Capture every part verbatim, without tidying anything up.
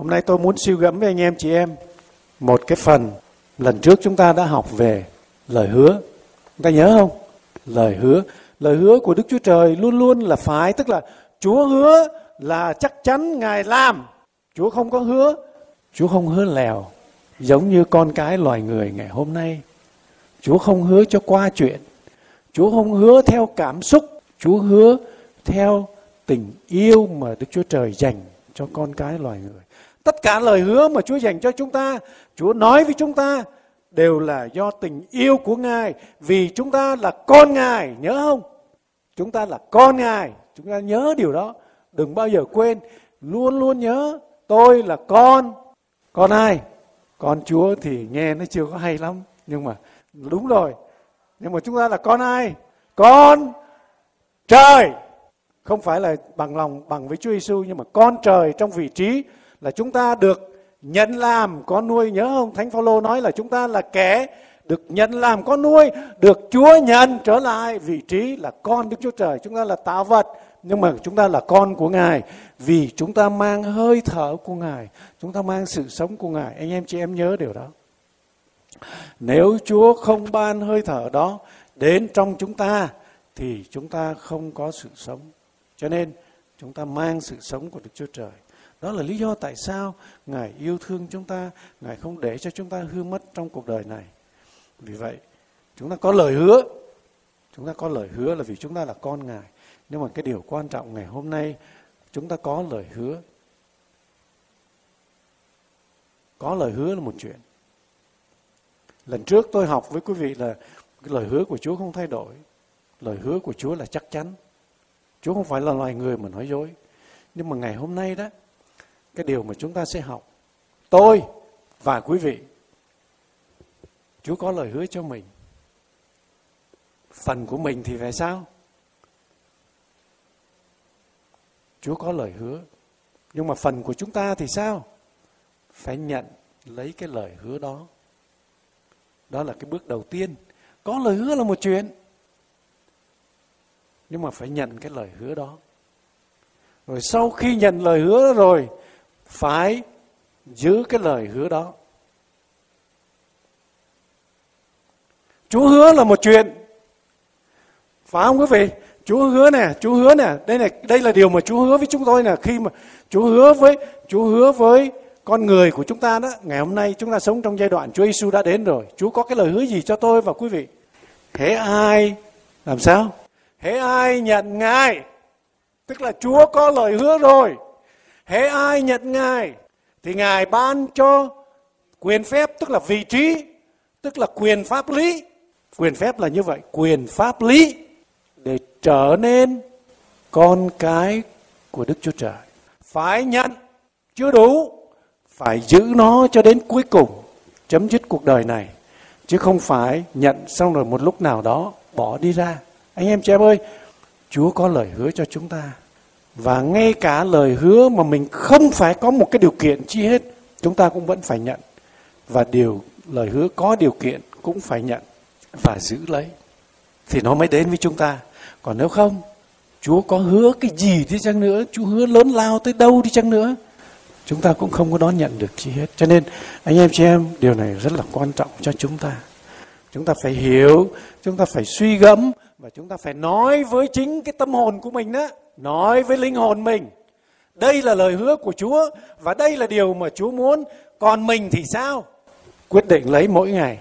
Hôm nay tôi muốn suy gẫm với anh em chị em một cái phần lần trước chúng ta đã học về lời hứa. Chúng ta nhớ không? Lời hứa. Lời hứa của Đức Chúa Trời luôn luôn là phải, tức là Chúa hứa là chắc chắn Ngài làm. Chúa không có hứa, Chúa không hứa lèo, giống như con cái loài người ngày hôm nay. Chúa không hứa cho qua chuyện, Chúa không hứa theo cảm xúc, Chúa hứa theo tình yêu mà Đức Chúa Trời dành cho con cái loài người. Tất cả lời hứa mà Chúa dành cho chúng ta, Chúa nói với chúng ta đều là do tình yêu của Ngài, vì chúng ta là con Ngài, nhớ không? Chúng ta là con Ngài, chúng ta nhớ điều đó, đừng bao giờ quên, luôn luôn nhớ tôi là con. Con ai? Con Chúa thì nghe nó chưa có hay lắm, nhưng mà đúng rồi. Nhưng mà chúng ta là con ai? Con Trời. Không phải là bằng lòng bằng với Chúa Giêsu, nhưng mà con Trời trong vị trí là chúng ta được nhận làm con nuôi, nhớ không? Thánh Phao-lô nói là chúng ta là kẻ được nhận làm con nuôi, được Chúa nhận trở lại vị trí là con Đức Chúa Trời. Chúng ta là tạo vật, nhưng mà chúng ta là con của Ngài, vì chúng ta mang hơi thở của Ngài, chúng ta mang sự sống của Ngài. Anh em chị em nhớ điều đó. Nếu Chúa không ban hơi thở đó đến trong chúng ta thì chúng ta không có sự sống. Cho nên chúng ta mang sự sống của Đức Chúa Trời. Đó là lý do tại sao Ngài yêu thương chúng ta, Ngài không để cho chúng ta hư mất trong cuộc đời này. Vì vậy, chúng ta có lời hứa. Chúng ta có lời hứa là vì chúng ta là con Ngài. Nhưng mà cái điều quan trọng ngày hôm nay, chúng ta có lời hứa. Có lời hứa là một chuyện. Lần trước tôi học với quý vị là cái lời hứa của Chúa không thay đổi. Lời hứa của Chúa là chắc chắn. Chúa không phải là loài người mà nói dối. Nhưng mà ngày hôm nay đó, cái điều mà chúng ta sẽ học, tôi và quý vị, Chúa có lời hứa cho mình. Phần của mình thì phải sao? Chúa có lời hứa. Nhưng mà phần của chúng ta thì sao? Phải nhận lấy cái lời hứa đó. Đó là cái bước đầu tiên. Có lời hứa là một chuyện, nhưng mà phải nhận cái lời hứa đó. Rồi sau khi nhận lời hứa đó rồi, phải giữ cái lời hứa đó. Chúa hứa là một chuyện, phải không quý vị? Chúa hứa nè, Chúa hứa nè, đây này, đây là điều mà Chúa hứa với chúng tôi nè. Khi mà Chúa hứa với Chúa hứa với con người của chúng ta đó, ngày hôm nay chúng ta sống trong giai đoạn Chúa Giêsu đã đến rồi. Chúa có cái lời hứa gì cho tôi và quý vị? Hễ ai làm sao? Hễ ai nhận Ngài, tức là Chúa có lời hứa rồi. Hễ ai nhận Ngài thì Ngài ban cho quyền phép, tức là vị trí, tức là quyền pháp lý. Quyền phép là như vậy, quyền pháp lý để trở nên con cái của Đức Chúa Trời. Phải nhận, chưa đủ, phải giữ nó cho đến cuối cùng, chấm dứt cuộc đời này. Chứ không phải nhận xong rồi một lúc nào đó bỏ đi ra. Anh em chị em ơi, Chúa có lời hứa cho chúng ta. Và ngay cả lời hứa mà mình không phải có một cái điều kiện chi hết, chúng ta cũng vẫn phải nhận. Và điều lời hứa có điều kiện cũng phải nhận và giữ lấy, thì nó mới đến với chúng ta. Còn nếu không, Chúa có hứa cái gì đi chăng nữa, Chúa hứa lớn lao tới đâu đi chăng nữa, chúng ta cũng không có đón nhận được chi hết. Cho nên anh em chị em, điều này rất là quan trọng cho chúng ta. Chúng ta phải hiểu, chúng ta phải suy gẫm, và chúng ta phải nói với chính cái tâm hồn của mình đó, nói với linh hồn mình. Đây là lời hứa của Chúa, và đây là điều mà Chúa muốn. Còn mình thì sao? Quyết định lấy mỗi ngày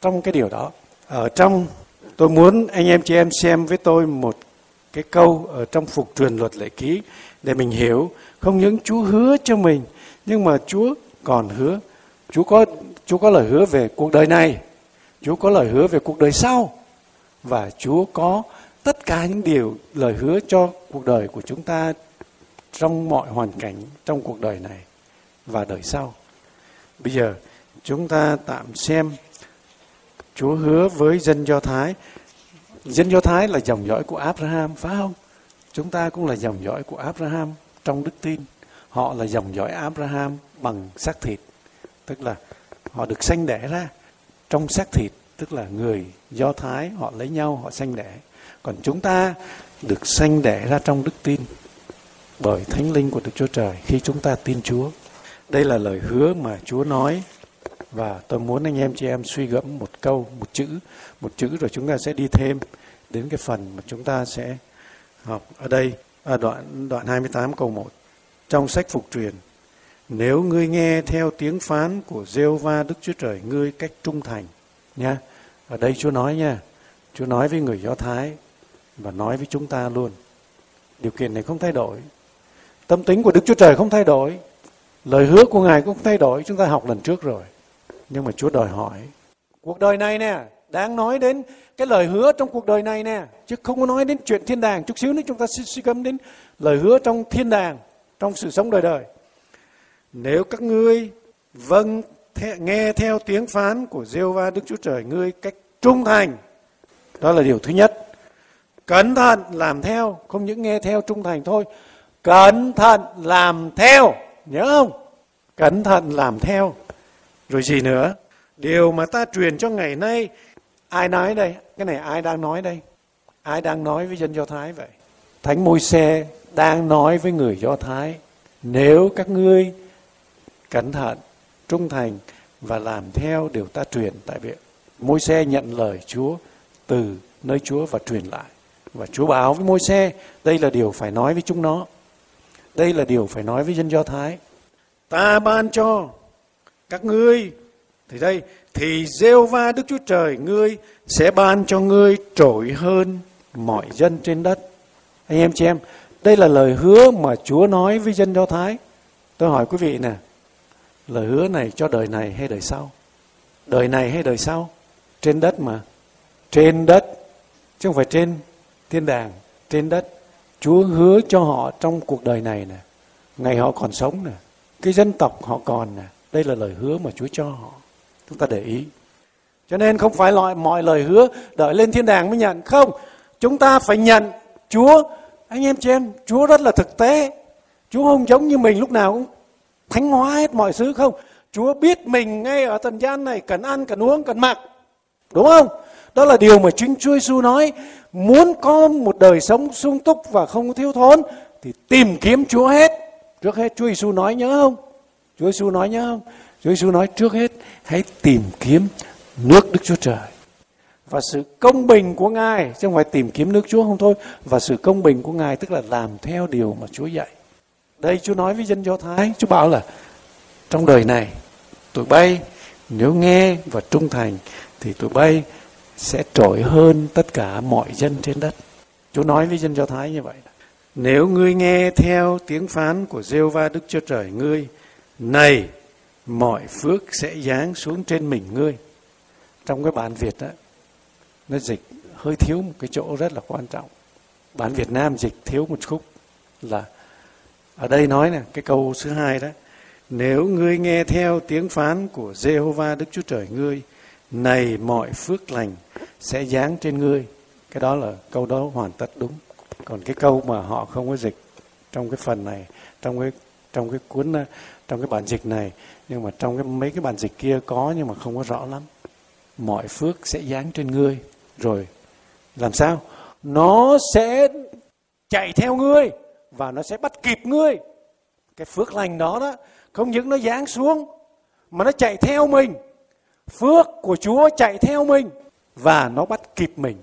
trong cái điều đó. Ở trong, tôi muốn anh em chị em xem với tôi một cái câu ở trong Phục Truyền Luật Lệ Ký để mình hiểu không những Chúa hứa cho mình, nhưng mà Chúa còn hứa. Chúa có, Chúa có lời hứa về cuộc đời này, Chúa có lời hứa về cuộc đời sau, và Chúa có tất cả những điều lời hứa cho cuộc đời của chúng ta trong mọi hoàn cảnh trong cuộc đời này và đời sau. Bây giờ chúng ta tạm xem Chúa hứa với dân Do Thái. Dân Do Thái là dòng dõi của Abraham, phải không? Chúng ta cũng là dòng dõi của Abraham trong đức tin. Họ là dòng dõi Abraham bằng xác thịt, tức là họ được sanh đẻ ra trong xác thịt, tức là người Do Thái họ lấy nhau họ sanh đẻ. Còn chúng ta được sanh đẻ ra trong đức tin bởi Thánh Linh của Đức Chúa Trời khi chúng ta tin Chúa. Đây là lời hứa mà Chúa nói, và tôi muốn anh em chị em suy gẫm một câu, một chữ, một chữ rồi chúng ta sẽ đi thêm đến cái phần mà chúng ta sẽ học ở đây, ở đoạn, đoạn hai mươi tám câu một. Trong sách Phục Truyền, nếu ngươi nghe theo tiếng phán của Giê-hô-va Đức Chúa Trời ngươi cách trung thành. Nha. Ở đây Chúa nói nha, Chúa nói với người Do Thái và nói với chúng ta luôn. Điều kiện này không thay đổi. Tâm tính của Đức Chúa Trời không thay đổi. Lời hứa của Ngài cũng không thay đổi. Chúng ta học lần trước rồi. Nhưng mà Chúa đòi hỏi. Cuộc đời này nè, đang nói đến cái lời hứa trong cuộc đời này nè. Chứ không có nói đến chuyện thiên đàng. Chút xíu nữa chúng ta sẽ suy gẫm đến lời hứa trong thiên đàng, trong sự sống đời đời. Nếu các ngươi vâng th- nghe theo tiếng phán của Giê-hô-va Đức Chúa Trời ngươi cách trung thành. Đó là điều thứ nhất. Cẩn thận làm theo, không những nghe theo trung thành thôi. Cẩn thận làm theo, nhớ không? Cẩn thận làm theo. Rồi gì nữa? Điều mà ta truyền cho ngày nay, ai nói đây? Cái này ai đang nói đây? Ai đang nói với dân Do Thái vậy? Thánh Môi-se đang nói với người Do Thái. Nếu các ngươi cẩn thận, trung thành và làm theo điều ta truyền. Tại vì Môi-se nhận lời Chúa từ nơi Chúa và truyền lại. Và Chúa bảo với Môi-se, đây là điều phải nói với chúng nó. Đây là điều phải nói với dân Do Thái. Ta ban cho các ngươi, thì đây, thì Giê-hô-va Đức Chúa Trời ngươi sẽ ban cho ngươi trỗi hơn mọi dân trên đất. Anh em chị em, đây là lời hứa mà Chúa nói với dân Do Thái. Tôi hỏi quý vị nè, lời hứa này cho đời này hay đời sau? Đời này hay đời sau? Trên đất mà. Trên đất, chứ không phải trên thiên đàng, trên đất. Chúa hứa cho họ trong cuộc đời này nè, ngày họ còn sống nè, cái dân tộc họ còn nè. Đây là lời hứa mà Chúa cho họ. Chúng ta để ý. Cho nên không phải loại mọi lời hứa đợi lên thiên đàng mới nhận. Không, chúng ta phải nhận Chúa. Anh em chị em, Chúa rất là thực tế. Chúa không giống như mình lúc nào cũng thánh hóa hết mọi thứ không. Chúa biết mình ngay ở trần gian này cần ăn, cần uống, cần mặc. Đúng không? Đó là điều mà chính Chúa Giêsu nói. Muốn có một đời sống sung túc và không thiếu thốn thì tìm kiếm Chúa hết. Trước hết Chúa Giêsu nói nhớ không? Chúa Giêsu nói nhớ không? Chúa Giêsu nói trước hết hãy tìm kiếm nước Đức Chúa Trời và sự công bình của Ngài, chứ không phải tìm kiếm nước Chúa không thôi, và sự công bình của Ngài tức là làm theo điều mà Chúa dạy. Đây Chúa nói với dân Do Thái, Chúa bảo là trong đời này tụi bay nếu nghe và trung thành thì tụi bay sẽ trỗi hơn tất cả mọi dân trên đất. Chúa nói với dân Do Thái như vậy. Nếu ngươi nghe theo tiếng phán của Giê-hô-va Đức Chúa Trời ngươi, này mọi phước sẽ giáng xuống trên mình ngươi. Trong cái bản Việt đó, nó dịch hơi thiếu một cái chỗ rất là quan trọng. Bản Việt Nam dịch thiếu một khúc là ở đây nói nè, cái câu thứ hai đó. Nếu ngươi nghe theo tiếng phán của Giê-hô-va Đức Chúa Trời ngươi, này mọi phước lành sẽ giáng trên ngươi. Cái đó là câu đó hoàn tất đúng. Còn cái câu mà họ không có dịch trong cái phần này, trong cái trong cái cuốn trong cái bản dịch này, nhưng mà trong cái mấy cái bản dịch kia có nhưng mà không có rõ lắm. Mọi phước sẽ giáng trên ngươi, rồi làm sao? Nó sẽ chạy theo ngươi và nó sẽ bắt kịp ngươi. Cái phước lành đó đó không những nó giáng xuống mà nó chạy theo mình. Phước của Chúa chạy theo mình và nó bắt kịp mình.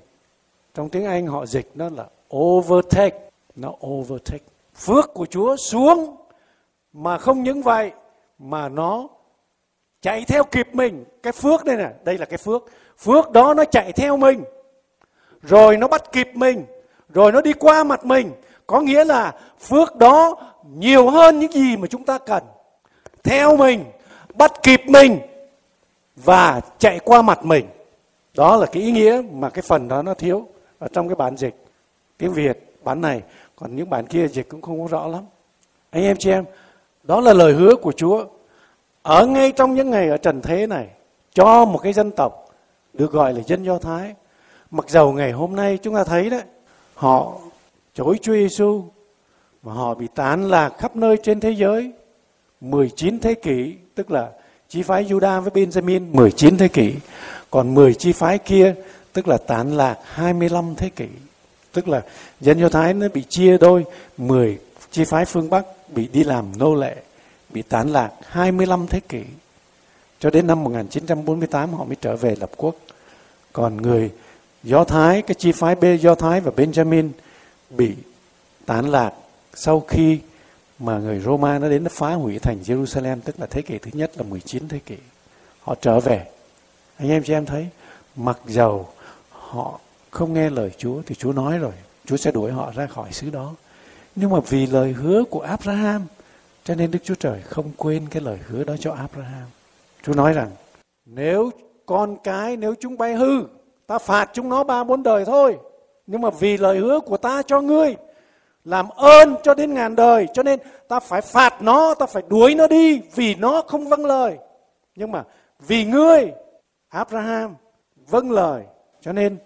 Trong tiếng Anh họ dịch nó là overtake. Nó overtake. Phước của Chúa xuống mà không những vậy mà nó chạy theo kịp mình. Cái phước đây nè, đây là cái phước. Phước đó nó chạy theo mình, rồi nó bắt kịp mình, rồi nó đi qua mặt mình. Có nghĩa là phước đó nhiều hơn những gì mà chúng ta cần. Theo mình, bắt kịp mình và chạy qua mặt mình. Đó là cái ý nghĩa mà cái phần đó nó thiếu ở trong cái bản dịch tiếng Việt bản này. Còn những bản kia dịch cũng không có rõ lắm. Anh em chị em, đó là lời hứa của Chúa ở ngay trong những ngày ở trần thế này cho một cái dân tộc được gọi là dân Do Thái. Mặc dầu ngày hôm nay chúng ta thấy đấy, họ chối Chúa Giêsu mà họ bị tán lạc khắp nơi trên thế giới. mười chín thế kỷ, tức là chi phái Juda với Benjamin mười chín thế kỷ, còn mười chi phái kia tức là tán lạc hai mươi lăm thế kỷ, tức là dân Do Thái nó bị chia đôi, mười chi phái phương Bắc bị đi làm nô lệ, bị tán lạc hai mươi lăm thế kỷ. Cho đến năm một nghìn chín trăm bốn mươi tám họ mới trở về lập quốc. Còn người Do Thái, cái chi phái B Do Thái và Benjamin bị tán lạc sau khi mà người Roma nó đến nó phá hủy thành Jerusalem, tức là thế kỷ thứ nhất là mười chín thế kỷ. Họ trở về. Anh em chị em thấy, mặc dầu họ không nghe lời Chúa thì Chúa nói rồi, Chúa sẽ đuổi họ ra khỏi xứ đó. Nhưng mà vì lời hứa của Abraham, cho nên Đức Chúa Trời không quên cái lời hứa đó cho Abraham. Chúa nói rằng, nếu con cái, nếu chúng bay hư, ta phạt chúng nó ba bốn đời thôi. Nhưng mà vì lời hứa của ta cho ngươi, làm ơn cho đến ngàn đời, cho nên ta phải phạt nó, ta phải đuổi nó đi vì nó không vâng lời. Nhưng mà vì ngươi, Abraham vâng lời, cho nên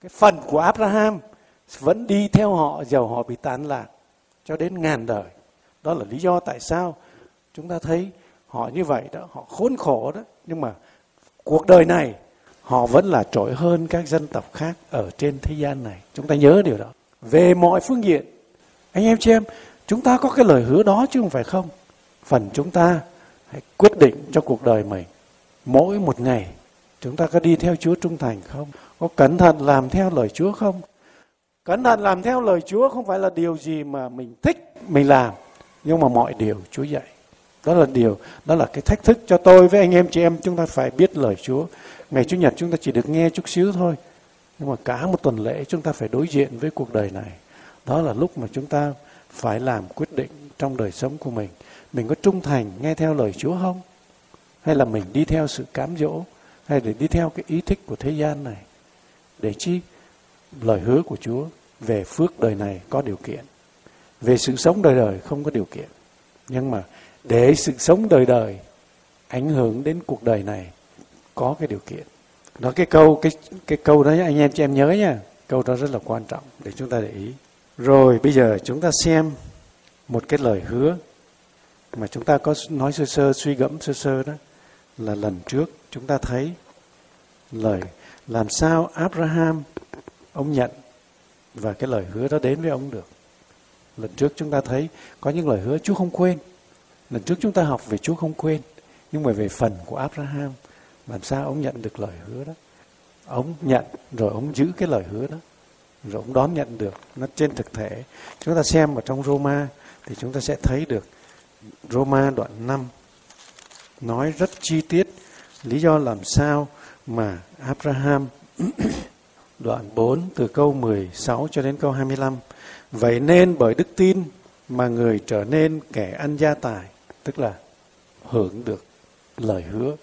cái phần của Abraham vẫn đi theo họ, dầu họ bị tán lạc cho đến ngàn đời. Đó là lý do tại sao chúng ta thấy họ như vậy đó, họ khốn khổ đó. Nhưng mà cuộc đời này họ vẫn là trội hơn các dân tộc khác ở trên thế gian này. Chúng ta nhớ điều đó. Về mọi phương diện, anh em chị em, chúng ta có cái lời hứa đó chứ không phải không. Phần chúng ta hãy quyết định cho cuộc đời mình. Mỗi một ngày chúng ta có đi theo Chúa trung thành không? Có cẩn thận làm theo lời Chúa không? Cẩn thận làm theo lời Chúa không phải là điều gì mà mình thích mình làm, nhưng mà mọi điều Chúa dạy. Đó là điều, đó là cái thách thức cho tôi với anh em chị em, chúng ta phải biết lời Chúa. Ngày Chủ nhật chúng ta chỉ được nghe chút xíu thôi, nhưng mà cả một tuần lễ chúng ta phải đối diện với cuộc đời này. Đó là lúc mà chúng ta phải làm quyết định trong đời sống của mình. Mình có trung thành nghe theo lời Chúa không? Hay là mình đi theo sự cám dỗ, hay để đi theo cái ý thích của thế gian này? Để chi? Lời hứa của Chúa về phước đời này có điều kiện, về sự sống đời đời không có điều kiện. Nhưng mà để sự sống đời đời ảnh hưởng đến cuộc đời này có cái điều kiện. Đó, cái câu cái cái câu đó anh em chị em nhớ nha, câu đó rất là quan trọng để chúng ta để ý. Rồi bây giờ chúng ta xem một cái lời hứa mà chúng ta có nói sơ sơ, suy gẫm sơ sơ, đó là lần trước chúng ta thấy lời làm sao Abraham ông nhận và cái lời hứa đó đến với ông được. Lần trước chúng ta thấy có những lời hứa Chúa không quên. Lần trước chúng ta học về Chúa không quên, nhưng mà về phần của Abraham, làm sao ông nhận được lời hứa đó. Ông nhận rồi ông giữ cái lời hứa đó, rồi ông đón nhận được. Nó trên thực thể chúng ta xem ở trong Roma thì chúng ta sẽ thấy được. Roma đoạn năm nói rất chi tiết lý do làm sao mà Abraham đoạn bốn từ câu mười sáu cho đến câu hai mươi lăm. Vậy nên bởi đức tin mà người trở nên kẻ ăn gia tài, tức là hưởng được lời hứa.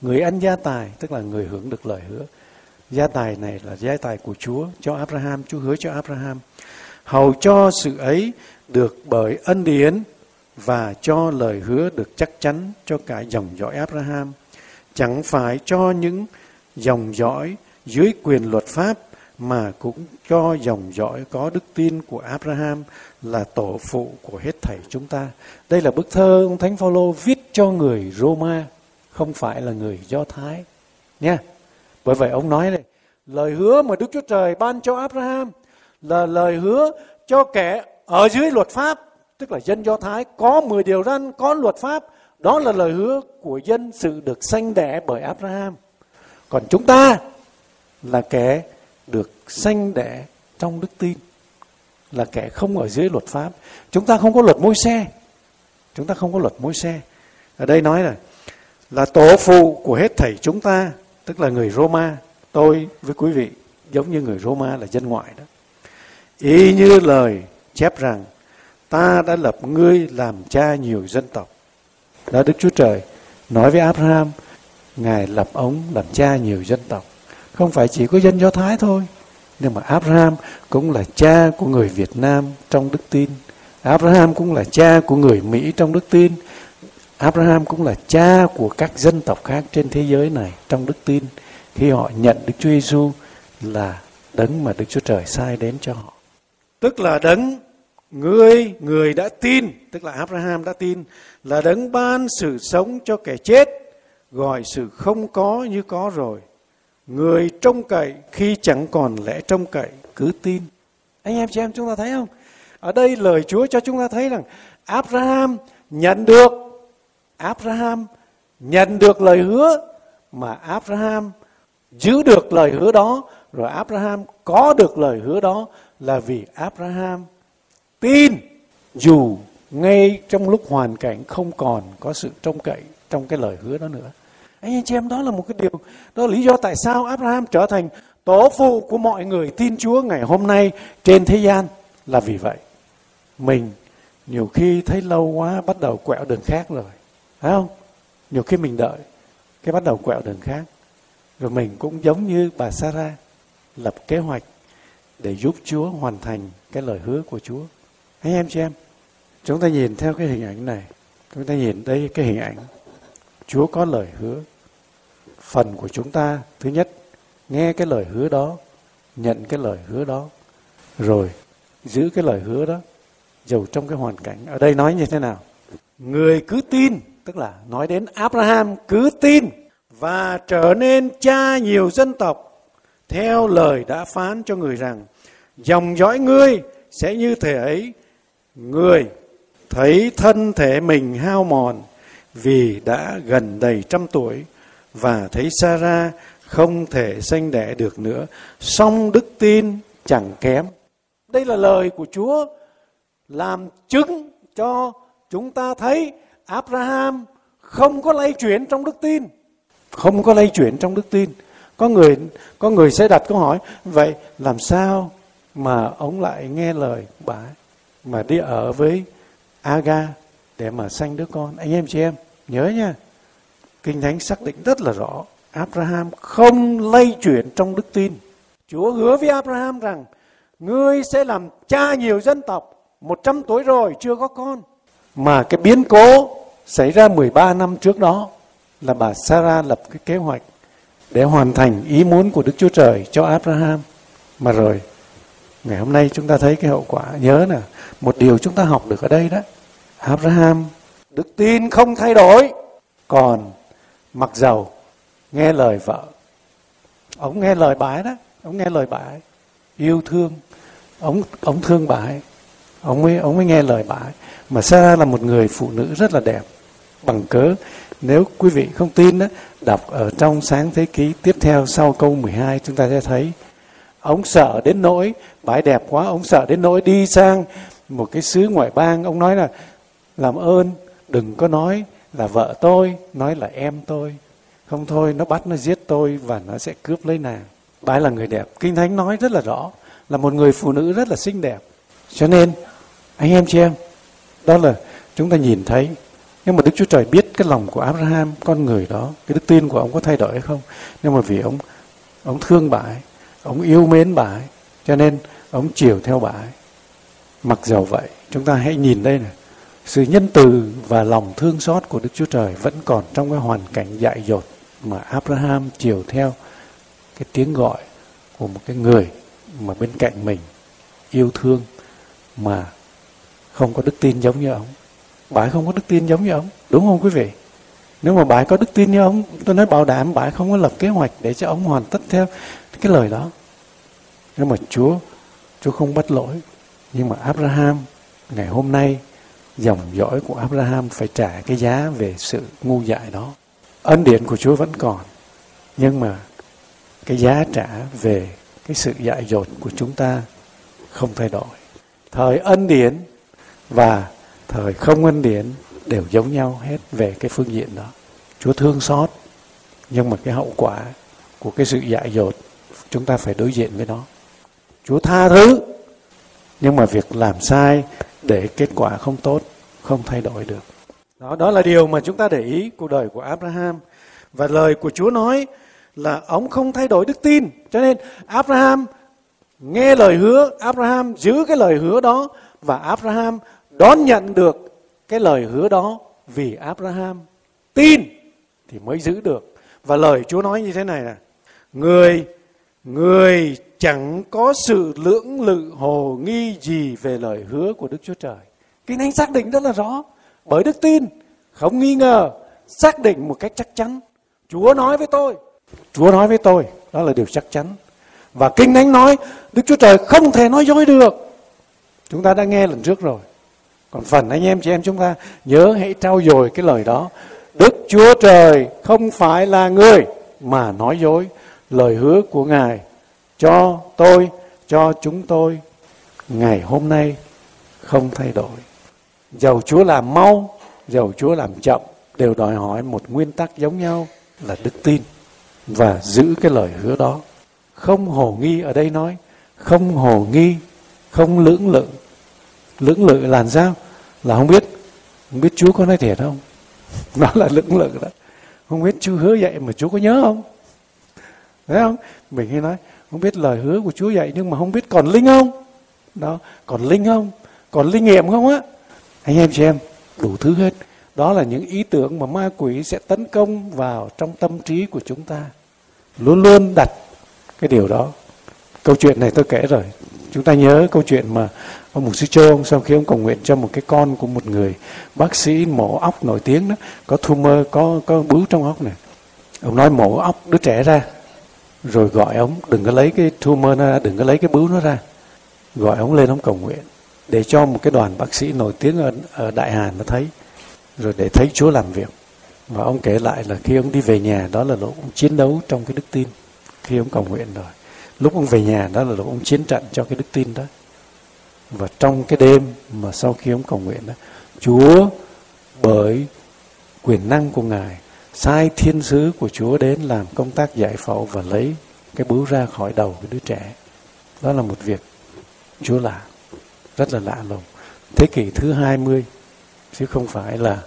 Người ăn gia tài, tức là người hưởng được lời hứa. Gia tài này là gia tài của Chúa cho Abraham, Chúa hứa cho Abraham. Hầu cho sự ấy được bởi ân điển và cho lời hứa được chắc chắn cho cả dòng dõi Abraham. Chẳng phải cho những dòng dõi dưới quyền luật pháp, mà cũng cho dòng dõi có đức tin của Abraham là tổ phụ của hết thảy chúng ta. Đây là bức thơ ông Thánh Phaolô viết cho người Roma, không phải là người Do Thái nha. Bởi vậy ông nói này, lời hứa mà Đức Chúa Trời ban cho Abraham là lời hứa cho kẻ ở dưới luật pháp, tức là dân Do Thái có mười điều răn, có luật pháp. Đó là lời hứa của dân sự được sanh đẻ bởi Abraham. Còn chúng ta là kẻ được sanh đẻ trong đức tin, là kẻ không ở dưới luật pháp. Chúng ta không có luật Môi-se. Chúng ta không có luật Môi-se. Ở đây nói là là tổ phụ của hết thảy chúng ta, tức là người Roma. Tôi với quý vị giống như người Roma là dân ngoại đó. Y như lời chép rằng, ta đã lập ngươi làm cha nhiều dân tộc. Đó, Đức Chúa Trời nói với Abraham, Ngài lập ông làm cha nhiều dân tộc. Không phải chỉ có dân Do Thái thôi, nhưng mà Abraham cũng là cha của người Việt Nam trong đức tin. Abraham cũng là cha của người Mỹ trong đức tin. Abraham cũng là cha của các dân tộc khác trên thế giới này trong đức tin, khi họ nhận Đức Chúa Giêsu là đấng mà Đức Chúa Trời sai đến cho họ. Tức là đấng người người đã tin, tức là Abraham đã tin, là đấng ban sự sống cho kẻ chết, gọi sự không có như có rồi. Người trông cậy khi chẳng còn lẽ trông cậy, cứ tin. Anh em chị em chúng ta thấy không? Ở đây lời Chúa cho chúng ta thấy rằng Abraham nhận được Abraham nhận được lời hứa, mà Abraham giữ được lời hứa đó, rồi Abraham có được lời hứa đó là vì Abraham tin, dù ngay trong lúc hoàn cảnh không còn có sự trông cậy trong cái lời hứa đó nữa. Anh chị em, đó là một cái điều, đó là lý do tại sao Abraham trở thành tổ phụ của mọi người tin Chúa ngày hôm nay trên thế gian, là vì vậy. Mình nhiều khi thấy lâu quá bắt đầu quẹo đường khác rồi, phải không? Nhiều khi mình đợi cái bắt đầu quẹo đường khác, rồi mình cũng giống như bà Sarah lập kế hoạch để giúp Chúa hoàn thành cái lời hứa của Chúa. Anh em chị em, chúng ta nhìn theo cái hình ảnh này, chúng ta nhìn đây cái hình ảnh Chúa có lời hứa. Phần của chúng ta, thứ nhất, nghe cái lời hứa đó, nhận cái lời hứa đó, rồi giữ cái lời hứa đó, dầu trong cái hoàn cảnh. Ở đây nói như thế nào? Người cứ tin, tức là nói đến Abraham cứ tin và trở nên cha nhiều dân tộc, theo lời đã phán cho người rằng, dòng dõi ngươi sẽ như thể ấy. Người thấy thân thể mình hao mòn vì đã gần đầy trăm tuổi, và thấy Sarah không thể sanh đẻ được nữa, song đức tin chẳng kém. Đây là lời của Chúa làm chứng cho chúng ta thấy Abraham không có lay chuyển trong đức tin, không có lay chuyển trong đức tin. Có người có người sẽ đặt câu hỏi, vậy làm sao mà ông lại nghe lời bà ấy, mà đi ở với Aga để mà sanh đứa con? Anh em chị em nhớ nha, Kinh Thánh xác định rất là rõ, Abraham không lay chuyển trong đức tin. Chúa hứa với Abraham rằng, ngươi sẽ làm cha nhiều dân tộc, một trăm tuổi rồi chưa có con. Mà cái biến cố xảy ra mười ba năm trước đó là bà Sarah lập cái kế hoạch để hoàn thành ý muốn của Đức Chúa Trời cho Abraham. Mà rồi, ngày hôm nay chúng ta thấy cái hậu quả. Nhớ nè, một điều chúng ta học được ở đây đó, Abraham đức tin không thay đổi, còn mặc dầu nghe lời vợ, ông nghe lời bà ấy đó, ông nghe lời bà ấy, yêu thương, ông ông thương bà ấy, ông mới ông mới nghe lời bà ấy. Mà Sarah là một người phụ nữ rất là đẹp, bằng cớ, nếu quý vị không tin đó, đọc ở trong Sáng Thế Ký tiếp theo sau câu mười hai chúng ta sẽ thấy, ông sợ đến nỗi, bà ấy đẹp quá, ông sợ đến nỗi đi sang một cái xứ ngoại bang, ông nói là, làm ơn đừng có nói là vợ tôi, nói là em tôi, không thôi nó bắt nó giết tôi và nó sẽ cướp lấy nàng. Bà ấy là người đẹp, Kinh Thánh nói rất là rõ, là một người phụ nữ rất là xinh đẹp. Cho nên anh em chị em, đó là chúng ta nhìn thấy, nhưng mà Đức Chúa Trời biết cái lòng của Abraham, con người đó, cái đức tin của ông có thay đổi hay không, nhưng mà vì ông ông thương bà ấy, ông yêu mến bà ấy, cho nên ông chiều theo bà ấy. Mặc dầu vậy, chúng ta hãy nhìn đây này, sự nhân từ và lòng thương xót của Đức Chúa Trời vẫn còn trong cái hoàn cảnh dại dột mà Abraham chiều theo cái tiếng gọi của một cái người mà bên cạnh mình yêu thương mà không có đức tin giống như ông. Bà ấy không có đức tin giống như ông, đúng không quý vị? Nếu mà bà ấy có đức tin như ông, tôi nói bảo đảm bà ấy không có lập kế hoạch để cho ông hoàn tất theo cái lời đó. Nhưng mà Chúa, Chúa không bắt lỗi. Nhưng mà Abraham ngày hôm nay, dòng dõi của Abraham phải trả cái giá về sự ngu dại đó. Ân điển của Chúa vẫn còn, nhưng mà cái giá trả về cái sự dại dột của chúng ta không thay đổi. Thời ân điển và thời không ân điển đều giống nhau hết về cái phương diện đó. Chúa thương xót, nhưng mà cái hậu quả của cái sự dại dột chúng ta phải đối diện với nó. Chúa tha thứ, nhưng mà việc làm sai để kết quả không tốt không thay đổi được. Đó, đó là điều mà chúng ta để ý cuộc đời của Abraham. Và lời của Chúa nói là ông không thay đổi đức tin. Cho nên Abraham nghe lời hứa, Abraham giữ cái lời hứa đó, và Abraham đón nhận được cái lời hứa đó vì Abraham tin thì mới giữ được. Và lời Chúa nói như thế này là người người chẳng có sự lưỡng lự hồ nghi gì về lời hứa của Đức Chúa Trời. Kinh Thánh xác định rất là rõ, bởi đức tin không nghi ngờ, xác định một cách chắc chắn. Chúa nói với tôi, Chúa nói với tôi, đó là điều chắc chắn. Và Kinh Thánh nói Đức Chúa Trời không thể nói dối được. Chúng ta đã nghe lần trước rồi, Còn phần anh em chị em chúng ta nhớ hãy trau dồi cái lời đó. Đức Chúa Trời không phải là người mà nói dối. Lời hứa của Ngài cho tôi, cho chúng tôi ngày hôm nay không thay đổi. Dầu Chúa làm mau, dầu Chúa làm chậm, đều đòi hỏi một nguyên tắc giống nhau là đức tin và giữ cái lời hứa đó. Không hồ nghi, ở đây nói không hồ nghi, không lưỡng lự. Lưỡng lự là sao? Là không biết, không biết Chúa có nói thiệt không? Nó là lưỡng lự đó. Không biết Chúa hứa vậy mà Chúa có nhớ không? Thấy không? Mình hay nói không biết lời hứa của Chúa vậy nhưng mà không biết còn linh không? Đó, còn linh không? Còn linh nghiệm không á? Anh em chị em, đủ thứ hết. Đó là những ý tưởng mà ma quỷ sẽ tấn công vào trong tâm trí của chúng ta. Luôn luôn đặt cái điều đó. Câu chuyện này tôi kể rồi. Chúng ta nhớ câu chuyện mà ông Mục Sư Châu, ông sau khi ông cầu nguyện cho một cái con của một người bác sĩ mổ óc nổi tiếng đó, có tumor, có, có bướu trong óc này. Ông nói mổ óc đứa trẻ ra, rồi gọi ông đừng có lấy cái tumor ra, đừng có lấy cái bướu nó ra. Gọi ông lên ông cầu nguyện, để cho một cái đoàn bác sĩ nổi tiếng ở, ở Đại Hàn nó thấy, rồi để thấy Chúa làm việc. Và ông kể lại là khi ông đi về nhà, đó là lúc ông chiến đấu trong cái đức tin, khi ông cầu nguyện rồi. Lúc ông về nhà đó là lúc ông chiến trận cho cái đức tin đó. Và trong cái đêm mà sau khi ông cầu nguyện đó, Chúa bởi quyền năng của Ngài sai thiên sứ của Chúa đến làm công tác giải phẫu và lấy cái bướu ra khỏi đầu cái đứa trẻ. Đó là một việc Chúa làm rất là lạ lùng. Thế kỷ thứ hai mươi, chứ không phải là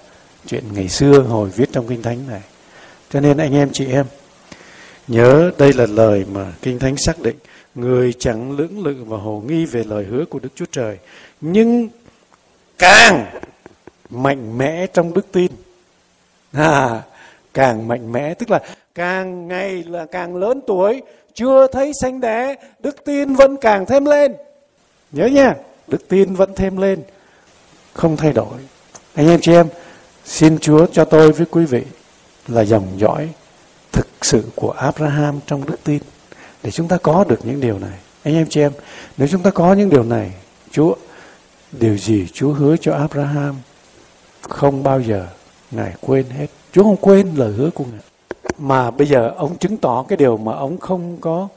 chuyện ngày xưa hồi viết trong Kinh Thánh này. Cho nên anh em chị em nhớ, đây là lời mà Kinh Thánh xác định. Người chẳng lưỡng lự và hồ nghi về lời hứa của Đức Chúa Trời, nhưng càng mạnh mẽ trong đức tin. À, càng mạnh mẽ, tức là càng ngày là càng lớn tuổi, chưa thấy sanh đẻ, đức tin vẫn càng thêm lên. Nhớ nha, đức tin vẫn thêm lên, không thay đổi. Anh em chị em, xin Chúa cho tôi với quý vị là dòng dõi thực sự của Abraham trong đức tin, để chúng ta có được những điều này. Anh em chị em, nếu chúng ta có những điều này, Chúa, điều gì Chúa hứa cho Abraham không bao giờ Ngài quên hết. Chúa không quên lời hứa của Ngài. Mà bây giờ ông chứng tỏ cái điều mà ông không có,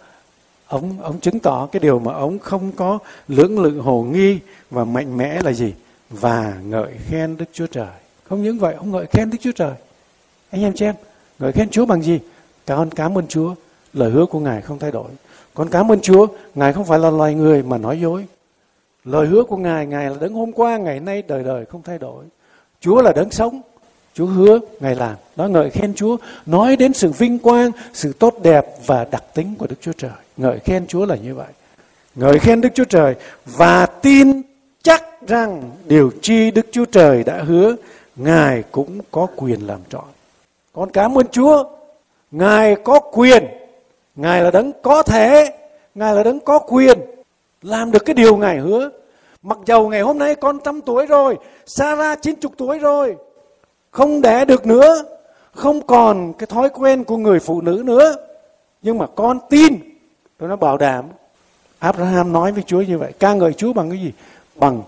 ông ông chứng tỏ cái điều mà ông không có lưỡng lự hồ nghi và mạnh mẽ là gì? Và ngợi khen Đức Chúa Trời. Không những vậy, ông ngợi khen Đức Chúa Trời. Anh em chị em, ngợi khen Chúa bằng gì? Con cảm ơn Chúa, lời hứa của Ngài không thay đổi. Con cảm ơn Chúa, Ngài không phải là loài người mà nói dối. Lời hứa của Ngài, Ngài là đấng hôm qua, ngày nay, đời đời không thay đổi. Chúa là đấng sống, Chúa hứa, Ngài làm. Đó, ngợi khen Chúa, nói đến sự vinh quang, sự tốt đẹp và đặc tính của Đức Chúa Trời. Ngợi khen Chúa là như vậy. Ngợi khen Đức Chúa Trời và tin chắc rằng điều chi Đức Chúa Trời đã hứa, Ngài cũng có quyền làm trọn. Con cảm ơn Chúa, Ngài có quyền, Ngài là đấng có thể, Ngài là đấng có quyền làm được cái điều Ngài hứa. Mặc dầu ngày hôm nay con trăm tuổi rồi, Sarah chín chục tuổi rồi, không đẻ được nữa, không còn cái thói quen của người phụ nữ nữa, nhưng mà con tin, tôi nó bảo đảm. Abraham nói với Chúa như vậy, ca ngợi Chúa bằng cái gì? Bằng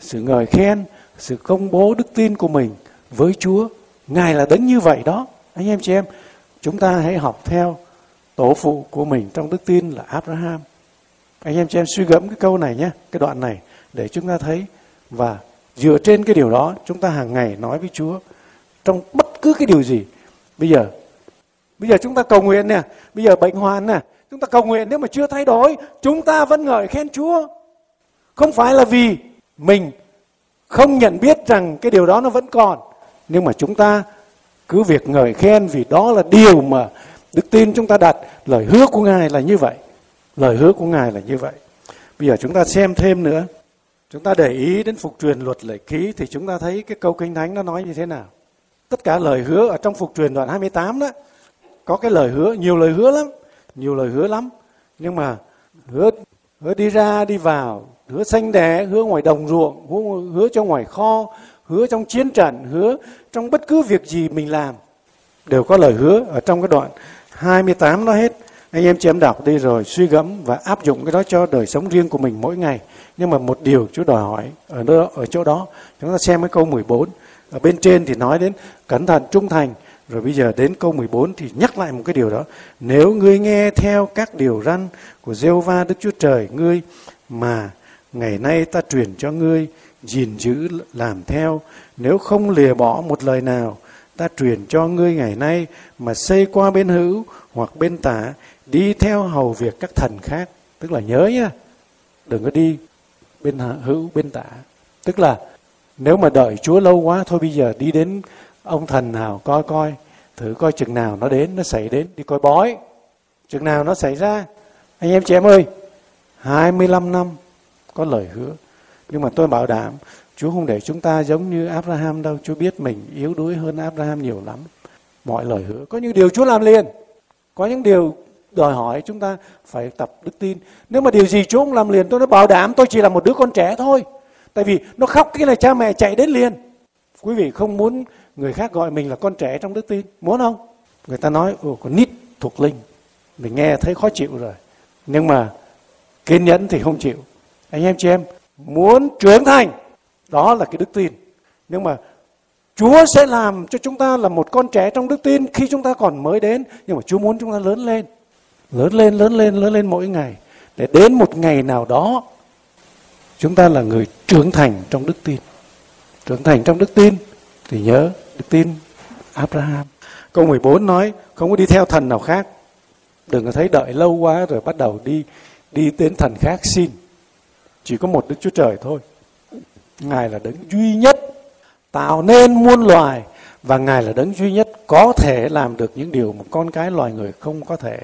sự ngợi khen, sự công bố đức tin của mình với Chúa. Ngài là đấng như vậy đó. Anh em chị em, chúng ta hãy học theo tổ phụ của mình trong đức tin là Abraham. Anh em chị em suy gẫm cái câu này nhé, cái đoạn này, để chúng ta thấy. Và dựa trên cái điều đó, chúng ta hàng ngày nói với Chúa trong bất cứ cái điều gì. Bây giờ, bây giờ chúng ta cầu nguyện nè, bây giờ bệnh hoạn nè, chúng ta cầu nguyện nếu mà chưa thay đổi, chúng ta vẫn ngợi khen Chúa. Không phải là vì mình không nhận biết rằng cái điều đó nó vẫn còn, nhưng mà chúng ta cứ việc ngợi khen vì đó là điều mà đức tin chúng ta đặt. Lời hứa của Ngài là như vậy. Lời hứa của Ngài là như vậy. Bây giờ chúng ta xem thêm nữa. Chúng ta để ý đến Phục Truyền Luật Lệ Ký thì chúng ta thấy cái câu Kinh Thánh nó nói như thế nào. Tất cả lời hứa ở trong Phục Truyền đoạn hai mươi tám đó, có cái lời hứa, nhiều lời hứa lắm, nhiều lời hứa lắm. Nhưng mà hứa, hứa đi ra, đi vào, hứa sanh đẻ, hứa ngoài đồng ruộng, hứa, hứa cho ngoài kho, hứa trong chiến trận, hứa trong bất cứ việc gì mình làm, đều có lời hứa ở trong cái đoạn hai mươi tám nó hết. Anh em chị em đọc đi rồi suy gẫm và áp dụng cái đó cho đời sống riêng của mình mỗi ngày. Nhưng mà một điều Chúa đòi hỏi ở, đó, ở chỗ đó, chúng ta xem cái câu mười bốn. Ở bên trên thì nói đến cẩn thận, trung thành. Rồi bây giờ đến câu mười bốn thì nhắc lại một cái điều đó. Nếu ngươi nghe theo các điều răn của Giê-hô-va Đức Chúa Trời ngươi mà ngày nay ta truyền cho ngươi, gìn giữ làm theo, nếu không lìa bỏ một lời nào ta truyền cho ngươi ngày nay, mà xây qua bên hữu hoặc bên tả, đi theo hầu việc các thần khác. Tức là nhớ nhá, đừng có đi bên hữu bên tả. Tức là nếu mà đợi Chúa lâu quá, thôi bây giờ đi đến ông thần nào coi coi, thử coi chừng nào nó đến, nó xảy đến, đi coi bói, chừng nào nó xảy ra. Anh em chị em ơi, hai mươi lăm năm có lời hứa. Nhưng mà tôi bảo đảm, Chúa không để chúng ta giống như Abraham đâu. Chúa biết mình yếu đuối hơn Abraham nhiều lắm. Mọi lời hứa, có những điều Chúa làm liền. Có những điều đòi hỏi chúng ta phải tập đức tin. Nếu mà điều gì Chúa không làm liền, tôi nó bảo đảm tôi chỉ là một đứa con trẻ thôi. Tại vì nó khóc cái này cha mẹ chạy đến liền. Quý vị không muốn người khác gọi mình là con trẻ trong đức tin, muốn không? Người ta nói, ồ, con nít thuộc linh. Mình nghe thấy khó chịu rồi. Nhưng mà kiên nhẫn thì không chịu. Anh em chị em, muốn trưởng thành, đó là cái đức tin. Nhưng mà Chúa sẽ làm cho chúng ta là một con trẻ trong đức tin khi chúng ta còn mới đến. Nhưng mà Chúa muốn chúng ta lớn lên, lớn lên, lớn lên, lớn lên mỗi ngày. Để đến một ngày nào đó, chúng ta là người trưởng thành trong đức tin. Trưởng thành trong đức tin thì nhớ đức tin Abraham. Câu mười bốn nói, không có đi theo thần nào khác. Đừng có thấy đợi lâu quá rồi bắt đầu đi, đi đến thần khác xin. Chỉ có một Đức Chúa Trời thôi. Ngài là đấng duy nhất tạo nên muôn loài, và Ngài là đấng duy nhất có thể làm được những điều mà con cái loài người không có thể.